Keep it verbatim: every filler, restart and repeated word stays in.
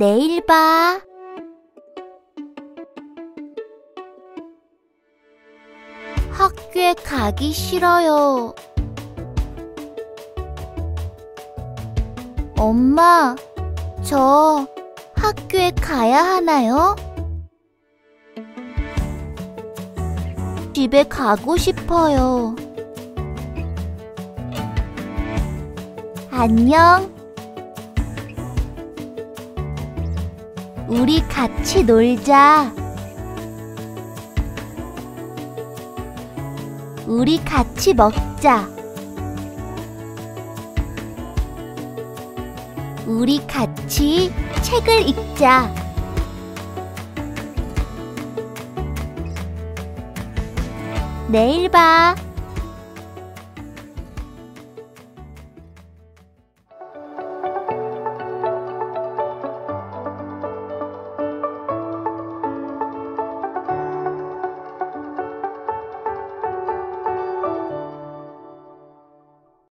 내일 봐. 학교에 가기 싫어요. 엄마, 저 학교에 가야 하나요? 집에 가고 싶어요. 안녕. 우리 같이 놀자. 우리 같이 먹자. 우리 같이 책을 읽자. 내일 봐.